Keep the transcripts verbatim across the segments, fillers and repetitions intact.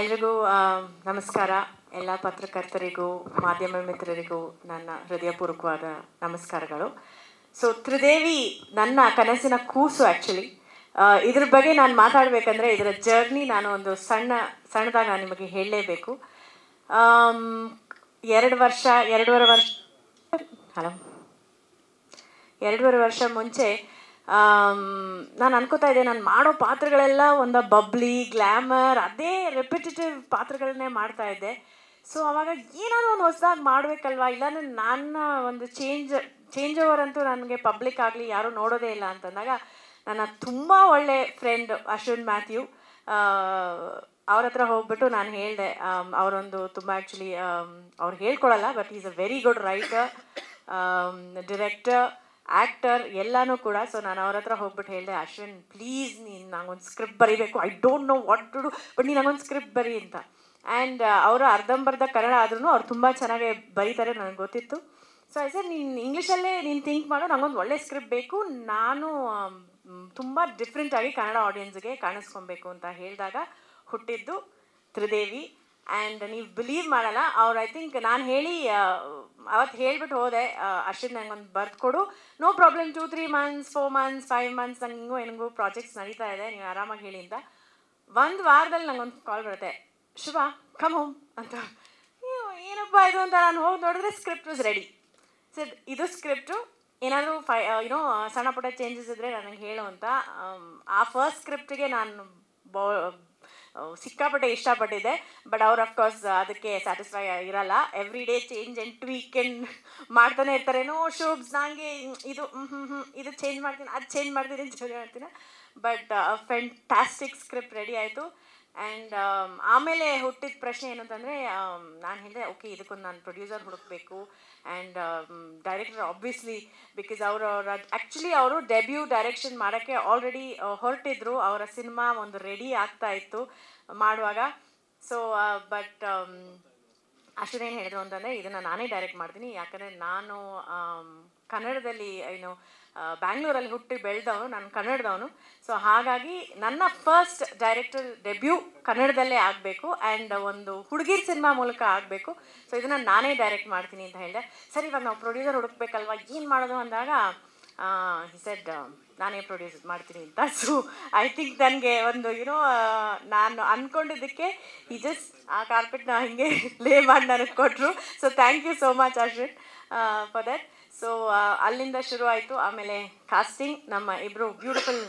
ಎಲ್ರಿಗೂ ನಮಸ್ಕಾರ. ಎಲ್ಲ ಪತ್ರಕರ್ತರಿಗೂ ಮಾಧ್ಯಮ ಮಿತ್ರರಿಗೂ ನನ್ನ ಹೃದಯಪೂರ್ವಕವಾದ ನಮಸ್ಕಾರಗಳು. ಸೊ ತ್ರಿದೇವಿ ನನ್ನ ಕನಸಿನ ಕೂಸು. ಆ್ಯಕ್ಚುಲಿ ಇದ್ರ ಬಗ್ಗೆ ನಾನು ಮಾತಾಡಬೇಕಂದ್ರೆ ಇದರ ಜರ್ನಿ ನಾನು ಒಂದು ಸಣ್ಣ ಸಣ್ಣದಾಗ ನಾನು ನಿಮಗೆ ಹೇಳಲೇಬೇಕು. ಎರಡು ವರ್ಷ ಎರಡೂವರೆ ವರ್ಷ ಹಲೋ ಎರಡೂವರೆ ವರ್ಷ ಮುಂಚೆ ನಾನು ಅನ್ಕೋತಾ ಇದ್ದೆ, ನಾನು ಮಾಡೋ ಪಾತ್ರಗಳೆಲ್ಲ ಒಂದು ಬಬ್ಲಿ ಗ್ಲ್ಯಾಮರ್ ಅದೇ ರೆಪಿಟೇಟಿವ್ ಪಾತ್ರಗಳನ್ನೇ ಮಾಡ್ತಾಯಿದ್ದೆ. ಸೊ ಅವಾಗ ಏನಾದರೂ ಒಂದು ಹೊಸದಾಗಿ ಮಾಡಬೇಕಲ್ವಾ, ಇಲ್ಲಾಂದರೆ ನನ್ನ ಒಂದು ಚೇಂಜ್ ಚೇಂಜ್ ಓವರ್ ಅಂತೂ ನನಗೆ ಪಬ್ಲಿಕ್ ಆಗಲಿ ಯಾರೂ ನೋಡೋದೇ ಇಲ್ಲ ಅಂತಂದಾಗ ನನ್ನ ತುಂಬ ಒಳ್ಳೆ ಫ್ರೆಂಡ್ ಅಶ್ವಿನ್ ಮ್ಯಾಥ್ಯೂ ಅವ್ರ ಹತ್ರ ಹೋಗ್ಬಿಟ್ಟು ನಾನು ಹೇಳಿದೆ. ಅವರೊಂದು ತುಂಬ ಆ್ಯಕ್ಚುಲಿ ಅವ್ರು ಹೇಳ್ಕೊಳಲ್ಲ, but is a very good writer, director, actor ಎಲ್ಲನೂ ಕೂಡ. ಸೊ ನಾನು ಅವ್ರ ಹತ್ರ ಹೋಗ್ಬಿಟ್ಟು ಹೇಳಿದೆ, ಅಶ್ವಿನ್ ಪ್ಲೀಸ್ ನೀನು ನಂಗೊಂದು ಸ್ಕ್ರಿಪ್ಟ್ ಬರೀಬೇಕು, I don't know what to do, but ನೀನು ನಂಗೊಂದು ಸ್ಕ್ರಿಪ್ಟ್ ಬರಿ ಅಂತ. ಆ್ಯಂಡ್ ಅವರು ಅರ್ಧಂಬರ್ಧ ಕನ್ನಡ ಆದ್ರೂ ಅವ್ರು ತುಂಬ ಚೆನ್ನಾಗಿ ಬರೀತಾರೆ, ನನಗೆ ಗೊತ್ತಿತ್ತು. ಸೊ ಐ ಸರ್ ನೀನು ಇಂಗ್ಲೀಷಲ್ಲೇ ನೀನು ಥಿಂಕ್ ಮಾಡೋ, ನಂಗೊಂದು ಒಳ್ಳೆ ಸ್ಕ್ರಿಪ್ಟ್ ಬೇಕು, ನಾನು ತುಂಬ ಡಿಫ್ರೆಂಟಾಗಿ ಕನ್ನಡ ಆಡಿಯನ್ಸ್ಗೆ ಕಾಣಿಸ್ಕೊಬೇಕು ಅಂತ ಹೇಳಿದಾಗ ಹುಟ್ಟಿದ್ದು ತ್ರಿದೇವಿ. ಆ್ಯಂಡ್ ನೀವು ಬಿಲೀವ್ ಮಾಡಲ್ಲ, ಅವ್ರು ಐ ಥಿಂಕ್ ನಾನು ಹೇಳಿ ಅವತ್ತು ಹೇಳ್ಬಿಟ್ಟು ಹೋದೆ, ಅಶ್ವಿನ್ ನಂಗೊಂದು ಬರ್ದುಕೊಡು, no problem, two three months four months five months ನಂಗೆ ಹಿಂಗೂ ಹೆಂಗೂ ಪ್ರಾಜೆಕ್ಟ್ಸ್ ನಡೀತಾ ಇದೆ, ನೀವು ಆರಾಮಾಗಿ ಹೇಳಿ ಅಂತ. ಒಂದು ವಾರದಲ್ಲಿ ನಂಗೊಂದು ಕಾಲ್ ಬರುತ್ತೆ, ಶುಭ ಕಮ್ ಹೋಮ್ ಅಂತ. ಏನಪ್ಪ ಇದು ಅಂತ ನಾನು ಹೋಗಿ ನೋಡಿದ್ರೆ ಸ್ಕ್ರಿಪ್ಟ್ ವಾಸ್ ರೆಡಿ. ಸರ್ ಇದು ಸ್ಕ್ರಿಪ್ಟು, ಏನಾದರೂ ಫೈ ಏನೋ ಸಣ್ಣ ಪುಟ್ಟ ಚೇಂಜಸ್ ಇದ್ದರೆ ನನಗೆ ಹೇಳು ಅಂತ. ಆ ಫಸ್ಟ್ ಸ್ಕ್ರಿಪ್ಟಿಗೆ ನಾನು ಬೌ ಸಿಕ್ಕಾಪಟ್ಟೆ ಇಷ್ಟಪಟ್ಟಿದ್ದೆ, ಬಟ್ ಅವ್ರು ಅಫ್ಕೋರ್ಸ್ ಅದಕ್ಕೆ ಸ್ಯಾಟಿಸ್ಫೈ ಇರಲ್ಲ. Every day change and tweak and ಮಾಡ್ತಾನೆ ಇರ್ತಾರೆ. ನೋ ಶೋಬ್ಸ್ ನನಗೆ ಇದು ಹ್ಞೂ ಹ್ಞೂ ಇದು ಚೇಂಜ್ ಮಾಡ್ತೀನಿ, ಅದು ಚೇಂಜ್ ಮಾಡ್ತೀನಿ, ಜೋಲಿ ಮಾಡ್ತೀನಿ. ಬಟ್ ಫ್ಯಾಂಟಾಸ್ಟಿಕ್ ಸ್ಕ್ರಿಪ್ಟ್ ರೆಡಿ ಆಯಿತು. ಆ್ಯಂಡ್ ಆಮೇಲೆ ಹುಟ್ಟಿದ ಪ್ರಶ್ನೆ ಏನು ಅಂತಂದರೆ, ನಾನು ಹೇಳಿದೆ ಓಕೆ ಇದಕ್ಕೊಂದು ನಾನು ಪ್ರೊಡ್ಯೂಸರ್ ಹುಡುಕಬೇಕು ಆ್ಯಂಡ್ ಡೈರೆಕ್ಟರ್ ಆಬ್ವಿಯಸ್ಲಿ, ಬಿಕಾಸ್ ಅವರು ಆ್ಯಕ್ಚುಲಿ ಅವರು ಡೆಬ್ಯೂ ಡೈರೆಕ್ಷನ್ ಮಾಡೋಕ್ಕೆ ಆಲ್ರೆಡಿ ಹೊರಟಿದ್ರು, ಅವರ ಸಿನಿಮಾ ಒಂದು ರೆಡಿ ಆಗ್ತಾ ಇತ್ತು ಮಾಡುವಾಗ. ಸೊ ಬಟ್ ಅಷ್ಟೇನು ಹೇಳಿದ್ರು ಅಂತಂದರೆ, ಇದನ್ನು ನಾನೇ ಡೈರೆಕ್ಟ್ ಮಾಡ್ತೀನಿ, ಯಾಕಂದರೆ ನಾನು ಕನ್ನಡದಲ್ಲಿ ಏನು ಬ್ಯಾಂಗ್ಳೂರಲ್ಲಿ ಹುಟ್ಟಿ ಬೆಳೆದವನು, ನಾನು ಕನ್ನಡದವನು. ಸೊ ಹಾಗಾಗಿ ನನ್ನ ಫಸ್ಟ್ ಡೈರೆಕ್ಟರ್ ಡೆಬ್ಯೂ ಕನ್ನಡದಲ್ಲೇ ಆಗಬೇಕು ಆ್ಯಂಡ್ ಒಂದು ಹುಡುಗಿರ್ ಸಿನಿಮಾ ಮೂಲಕ ಆಗಬೇಕು. ಸೊ ಇದನ್ನು ನಾನೇ ಡೈರೆಕ್ಟ್ ಮಾಡ್ತೀನಿ ಅಂತ ಹೇಳಿದೆ. ಸರಿ ಇವಾಗ ನಾವು ಪ್ರೊಡ್ಯೂಸರ್ ಹುಡುಕ್ಬೇಕಲ್ವ, ಏನು ಮಾಡೋದು ಅಂದಾಗ ಹಿ ಸೆಡ್ ನಾನೇ ಪ್ರೊಡ್ಯೂಸ್ ಮಾಡ್ತೀನಿ ಅಂತ. ಸೊ ಐ ಥಿಂಕ್ ನನಗೆ ಒಂದು ಏನೋ ನಾನು ಅಂದ್ಕೊಂಡಿದ್ದಕ್ಕೆ ಹಿ ಜಸ್ಟ್ ಆ ಕಾರ್ಪೆಟ್ನ ಹಿಂಗೆ ಲೇ ಮಾಡಿ ನನಗೆ ಕೊಟ್ಟರು. So thank you so much Ashwin for that. So ಅಲ್ಲಿಂದ ಶುರು ಆಯಿತು. ಆಮೇಲೆ ಕಾಸ್ಟಿಂಗ್, ನಮ್ಮ ಇಬ್ಬರು ಬ್ಯೂಟಿಫುಲ್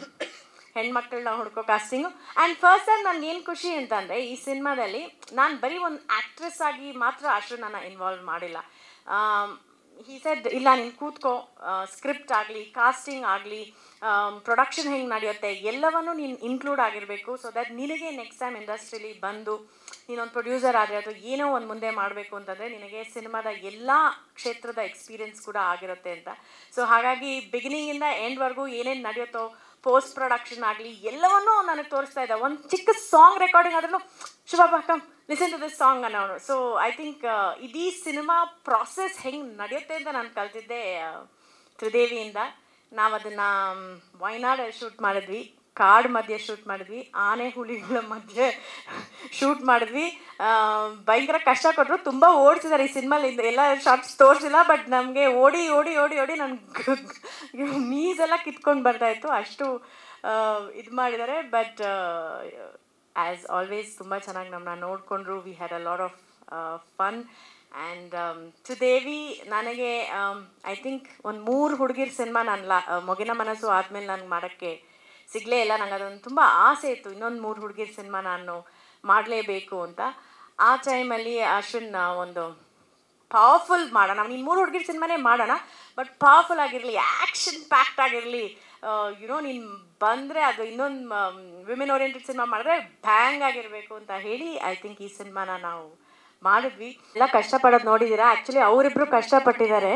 ಹೆಣ್ಮಕ್ಳನ್ನ ಹುಡ್ಕೋ ಕಾಸ್ಟಿಂಗು. ಆ್ಯಂಡ್ ಫಸ್ಟ್ ಟೈಮ್ ನನಗೆ ಏನು ಖುಷಿ ಅಂತಂದರೆ, ಈ ಸಿನಿಮಾದಲ್ಲಿ ನಾನು ಬರೀ ಒಂದು ಆ್ಯಕ್ಟ್ರೆಸ್ ಆಗಿ ಮಾತ್ರ ಅಷ್ಟು ನಾನು ಇನ್ವಾಲ್ವ್ ಮಾಡಿಲ್ಲ. ಹಿ ಸೆಡ್ ಇಲ್ಲ ನೀನು ಕೂತ್ಕೋ, ಸ್ಕ್ರಿಪ್ಟ್ ಆಗಲಿ ಕಾಸ್ಟಿಂಗ್ ಆಗಲಿ ಪ್ರೊಡಕ್ಷನ್ ಹೆಂಗೆ ನಡೆಯುತ್ತೆ ಎಲ್ಲವನ್ನೂ ನೀನು ಇನ್ಕ್ಲೂಡ್ ಆಗಿರಬೇಕು, ಸೊ ದ್ಯಾಟ್ ನಿನಗೆ ನೆಕ್ಸ್ಟ್ ಟೈಮ್ ಇಂಡಸ್ಟ್ರೀಲಿ ಬಂದು ನೀನೊಂದು ಪ್ರೊಡ್ಯೂಸರ್ ಆದರೆ ಅಥವಾ ಏನೋ ಒಂದು ಮುಂದೆ ಮಾಡಬೇಕು ಅಂತಂದರೆ ನಿನಗೆ ಸಿನಿಮಾದ ಎಲ್ಲ ಕ್ಷೇತ್ರದ ಎಕ್ಸ್ಪೀರಿಯೆನ್ಸ್ ಕೂಡ ಆಗಿರುತ್ತೆ ಅಂತ. ಸೊ ಹಾಗಾಗಿ ಬಿಗಿನಿಂಗಿಂದ ಎಂಡ್ವರೆಗೂ ಏನೇನು ನಡೆಯುತ್ತೋ ಪೋಸ್ಟ್ ಪ್ರೊಡಕ್ಷನ್ ಆಗಲಿ ಎಲ್ಲವನ್ನೂ ನನಗೆ ತೋರಿಸ್ತಾ ಇದ್ದ. ಒಂದು ಚಿಕ್ಕ ಸಾಂಗ್ ರೆಕಾರ್ಡಿಂಗ್ ಆದ್ರೂ ಶುಭಾಭ come listen to this song ಅನ್ನೋರು. ಸೊ ಐ ಥಿಂಕ್ ಇಡೀ ಸಿನಿಮಾ ಪ್ರಾಸೆಸ್ ಹೆಂಗೆ ನಡೆಯುತ್ತೆ ಅಂತ ನಾನು ಕಲ್ತಿದ್ದೆ ತ್ರಿದೇವಿಯಿಂದ. ನಾವು ಅದನ್ನು ವಯನಾಡಲ್ಲಿ ಶೂಟ್ ಮಾಡಿದ್ವಿ, ಕಾಡು ಮಧ್ಯೆ ಶೂಟ್ ಮಾಡಿದ್ವಿ, ಆನೆ ಹುಲಿಗಳ ಮಧ್ಯೆ ಶೂಟ್ ಮಾಡಿದ್ವಿ. ಭಯಂಕರ ಕಷ್ಟ ಕೊಟ್ಟರು, ತುಂಬ ಓಡಿಸಿದ್ದಾರೆ ಈ ಸಿನಿಮಾಲಿ, ಎಲ್ಲ ಶಾರ್ಟ್ಸ್ ತೋರಿಸಿಲ್ಲ, ಬಟ್ ನಮಗೆ ಓಡಿ ಓಡಿ ಓಡಿ ಓಡಿ ನನಗೆ ನೀಸೆಲ್ಲ ಕಿತ್ಕೊಂಡು ಬರ್ತಾಯಿತ್ತು, ಅಷ್ಟು ಇದು ಮಾಡಿದ್ದಾರೆ. ಬಟ್ ಆ್ಯಸ್ ಆಲ್ವೇಸ್ ತುಂಬ ಚೆನ್ನಾಗಿ ನಮ್ಮನ್ನ ನೋಡಿಕೊಂಡ್ರು. We had a lot of fun. And Tridevi ನನಗೆ ಐ ಥಿಂಕ್ ಒಂದು ಮೂರು ಹುಡುಗಿರ ಸಿನಿಮಾ ನಾನು ಲಾ ಮೊಗಿನ ಮನಸ್ಸು ಆದಮೇಲೆ ನಾನು ಮಾಡೋಕ್ಕೆ ಸಿಗಲೇ ಇಲ್ಲ. ನನಗೆ ಅದೊಂದು ತುಂಬ ಆಸೆ ಇತ್ತು, ಇನ್ನೊಂದು ಮೂರು ಹುಡುಗಿರ ಸಿನಿಮಾ ನಾನು ಮಾಡಲೇಬೇಕು ಅಂತ. ಆ ಟೈಮಲ್ಲಿ ಅಶ್ವಿನ್ ಒಂದು ಪವರ್ಫುಲ್ ಮಾಡೋಣ, ನೀನು ಮೂರು ಹುಡುಗಿರ ಸಿನಿಮಾನೇ ಮಾಡೋಣ, ಬಟ್ ಪವರ್ಫುಲ್ ಆಗಿರಲಿ, ಆ್ಯಕ್ಷನ್ ಪ್ಯಾಕ್ಟ್ ಆಗಿರಲಿ, ಯುನೋ ನೀನು ಬಂದರೆ ಅದು ಇನ್ನೊಂದು ವಿಮೆನ್ ಓರಿಯೆಂಟೆಡ್ ಸಿನಿಮಾ ಮಾಡಿದ್ರೆ ಬ್ಯಾಂಗ್ ಆಗಿರಬೇಕು ಅಂತ ಹೇಳಿ ಐ ಥಿಂಕ್ ಈ ಸಿನಿಮಾನ ನಾವು ಮಾಡಿದ್ವಿ. ಎಲ್ಲ ಕಷ್ಟಪಡೋದು ನೋಡಿದ್ದೀರಾ, ಆ್ಯಕ್ಚುಲಿ ಅವರಿಬ್ಬರು ಕಷ್ಟಪಟ್ಟಿದ್ದಾರೆ,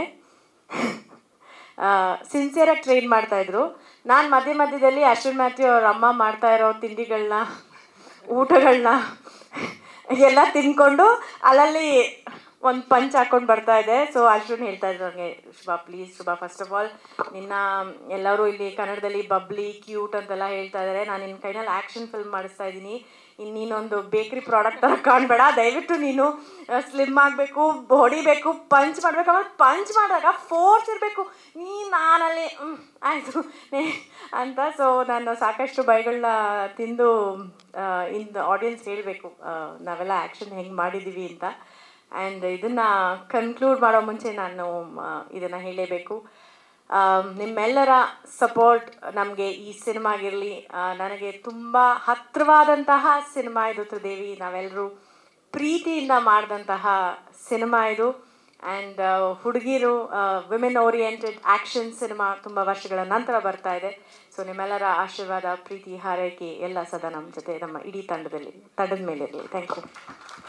ಸಿನ್ಸಿಯರಾಗಿ ಟ್ರೈನ್ ಮಾಡ್ತಾಯಿದ್ರು. ನಾನು ಮಧ್ಯ ಮಧ್ಯದಲ್ಲಿ ಅಶ್ವಿನ್ ಮ್ಯಾಥ್ಯೂ ಅವ್ರ ಅಮ್ಮ ಮಾಡ್ತಾಯಿರೋ ತಿಂಡಿಗಳನ್ನ ಊಟಗಳನ್ನ ಎಲ್ಲ ತಿಂದ್ಕೊಂಡು ಅಲ್ಲಲ್ಲಿ ಒಂದು ಪಂಚ್ ಹಾಕ್ಕೊಂಡು ಬರ್ತಾಯಿದೆ. ಸೊ ಅಶ್ವಿನ್ ಹೇಳ್ತಾಯಿದ್ರು ನನಗೆ, Shubha please Shubha, first of all ನಿನ್ನ ಎಲ್ಲರೂ ಇಲ್ಲಿ ಕನ್ನಡದಲ್ಲಿ ಬಬ್ಲಿ ಕ್ಯೂಟ್ ಅಂತೆಲ್ಲ ಹೇಳ್ತಾ ಇದ್ದಾರೆ, ನಾನು ನಿನ್ನ ಕೈನಲ್ಲಿ ಆ್ಯಕ್ಷನ್ ಫಿಲ್ಮ್ ಮಾಡಿಸ್ತಾ ಇದ್ದೀನಿ, ಇಲ್ಲಿ ನೀನೊಂದು ಬೇಕ್ರಿ ಪ್ರಾಡಕ್ಟ್ ಥರ ಕಾಣಬೇಡ, ದಯವಿಟ್ಟು ನೀನು ಸ್ಲಿಮ್ ಆಗಬೇಕು, ಹೊಡಿಬೇಕು, ಪಂಚ್ ಮಾಡಬೇಕು. ಆಮೇಲೆ ಪಂಚ್ ಮಾಡಿದಾಗ ಫೋರ್ಸ್ ಇರಬೇಕು, ನೀ ನಾನಲ್ಲಿ ಆಯಿತು ಅಂತ. ಸೊ ನಾನು ಸಾಕಷ್ಟು ಬೈಗಳನ್ನ ತಿಂದು ಇನ್ ಆಡಿಯನ್ಸ್ ಹೇಳಬೇಕು ನಾವೆಲ್ಲ ಆ್ಯಕ್ಷನ್ ಹೆಂಗೆ ಮಾಡಿದ್ದೀವಿ ಅಂತ. ಆ್ಯಂಡ್ ಇದನ್ನು ಕನ್ಕ್ಲೂಡ್ ಮಾಡೋ ಮುಂಚೆ ನಾನು ಇದನ್ನು ಹೇಳಬೇಕು, ನಿಮ್ಮೆಲ್ಲರ ಸಪೋರ್ಟ್ ನಮಗೆ ಈ ಸಿನಿಮಾಗಿರಲಿ. ನನಗೆ ತುಂಬ ಹತ್ತಿರವಾದಂತಹ ಸಿನಿಮಾ ಇದು ತ್ರಿದೇವಿ, ನಾವೆಲ್ಲರೂ ಪ್ರೀತಿಯಿಂದ ಮಾಡಿದಂತಹ ಸಿನಿಮಾ ಇದು. ಆ್ಯಂಡ್ ಹುಡುಗಿರು ವಿಮೆನ್ ಓರಿಯೆಂಟೆಡ್ ಆ್ಯಕ್ಷನ್ ಸಿನಿಮಾ ತುಂಬ ವರ್ಷಗಳ ನಂತರ ಬರ್ತಾ ಇದೆ. ಸೊ ನಿಮ್ಮೆಲ್ಲರ ಆಶೀರ್ವಾದ, ಪ್ರೀತಿ, ಹಾರೈಕೆ ಎಲ್ಲ ಸದಾ ನಮ್ಮ ಜೊತೆ, ನಮ್ಮ ಇಡೀ ತಂಡದಲ್ಲಿ ತಂಡದ ಮೇಲಿರಲಿ. Thank you.